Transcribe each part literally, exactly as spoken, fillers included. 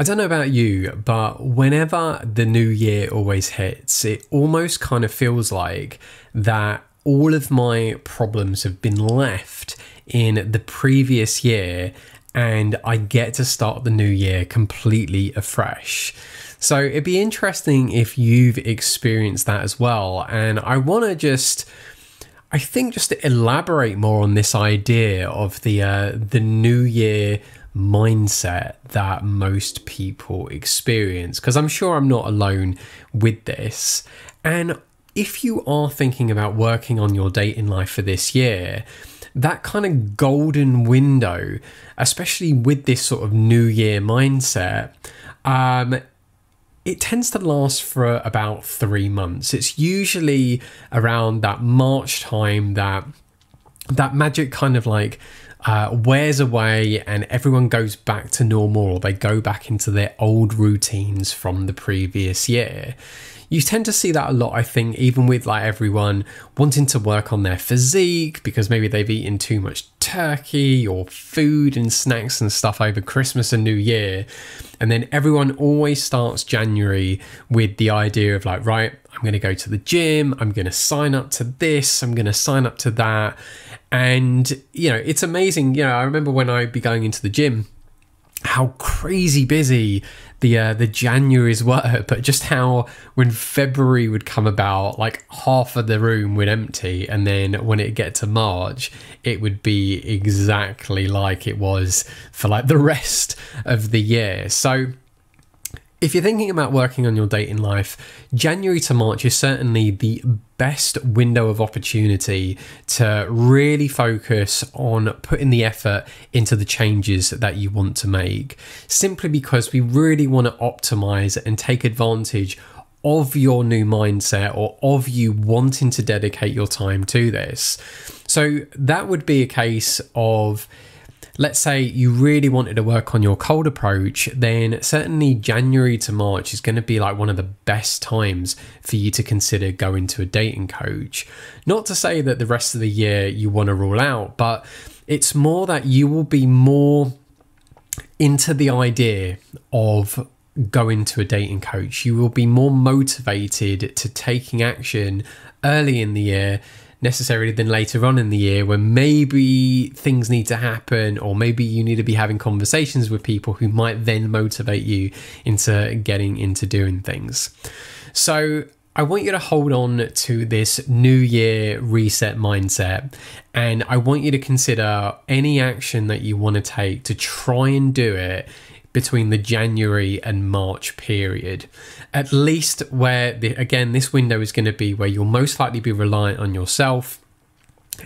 I don't know about you, but whenever the new year always hits, it almost kind of feels like that all of my problems have been left in the previous year and I get to start the new year completely afresh. So it'd be interesting if you've experienced that as well. And I want to just, I think just to elaborate more on this idea of the, uh, the new year mindset that most people experience, because I'm sure I'm not alone with this. And if you are thinking about working on your dating life for this year, that kind of golden window, especially with this sort of new year mindset, um, it tends to last for about three months. It's usually around that March time that that magic kind of like uh, wears away and everyone goes back to normal, or they go back into their old routines from the previous year. You tend to see that a lot, I think, even with like everyone wanting to work on their physique because maybe they've eaten too much turkey or food and snacks and stuff over Christmas and New Year. And then everyone always starts January with the idea of like, right, I'm going to go to the gym, I'm going to sign up to this, I'm going to sign up to that. And, you know, it's amazing. You know, I remember when I'd be going into the gym, how crazy busy the uh, the Januaries were, but just how when February would come about, like half of the room would empty, and then when it get to March, it would be exactly like it was for like the rest of the year. So if you're thinking about working on your dating life, January to March is certainly the best window of opportunity to really focus on putting the effort into the changes that you want to make, simply because we really want to optimize and take advantage of your new mindset, or of you wanting to dedicate your time to this. So that would be a case of, let's say you really wanted to work on your cold approach, then certainly January to March is going to be like one of the best times for you to consider going to a dating coach. Not to say that the rest of the year you want to rule out, but it's more that you will be more into the idea of going to a dating coach. You will be more motivated to taking action early in the year necessarily than later on in the year, when maybe things need to happen, or maybe you need to be having conversations with people who might then motivate you into getting into doing things. So I want you to hold on to this new year reset mindset, and I want you to consider any action that you want to take to try and do it between the January and March period, at least, where the, again, this window is going to be where you'll most likely be reliant on yourself.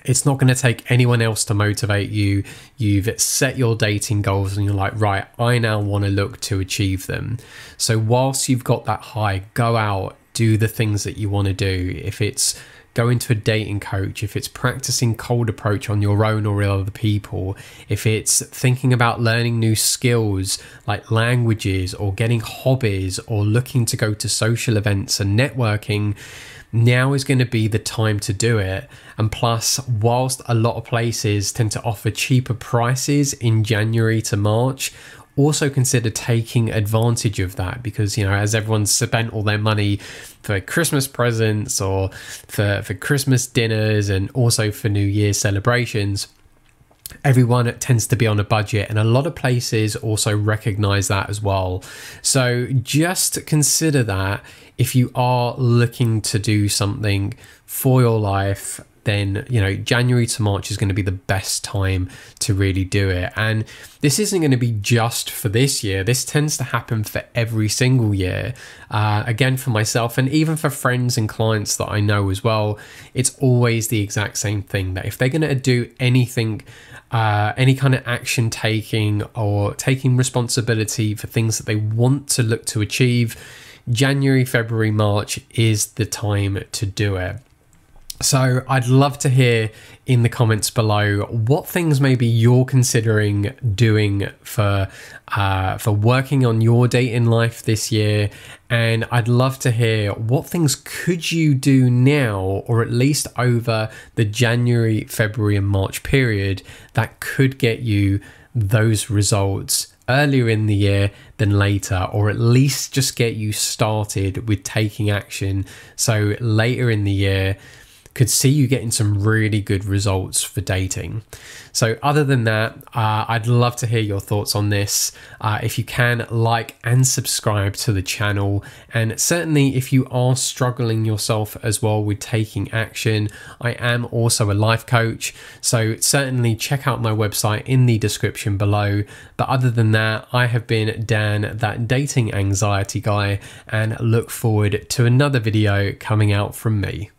It's not going to take anyone else to motivate you. You've set your dating goals and you're like, right, I now want to look to achieve them. So whilst you've got that high, go out, do the things that you want to do. If it's going to a dating coach, if it's practicing cold approach on your own or with other people, if it's thinking about learning new skills like languages, or getting hobbies, or looking to go to social events and networking, now is going to be the time to do it. And plus, whilst a lot of places tend to offer cheaper prices in January to March, also consider taking advantage of that, because, you know, as everyone's spent all their money for Christmas presents, or for, for Christmas dinners, and also for New Year's celebrations, everyone tends to be on a budget, and a lot of places also recognize that as well. So just consider that if you are looking to do something for your life, then, you know, January to March is going to be the best time to really do it. And this isn't going to be just for this year. This tends to happen for every single year. Uh, again, for myself, and even for friends and clients that I know as well, it's always the exact same thing, that if they're going to do anything, uh, any kind of action taking or taking responsibility for things that they want to look to achieve, January, February, March is the time to do it. So I'd love to hear in the comments below what things maybe you're considering doing for uh, for working on your dating life this year. And I'd love to hear what things could you do now, or at least over the January, February and March period, that could get you those results earlier in the year than later, or at least just get you started with taking action, so later in the year could see you getting some really good results for dating. So other than that, uh, I'd love to hear your thoughts on this. Uh, if you can, like and subscribe to the channel. And certainly if you are struggling yourself as well with taking action, I am also a life coach. So certainly check out my website in the description below. But other than that, I have been Dan, that dating anxiety guy, and look forward to another video coming out from me.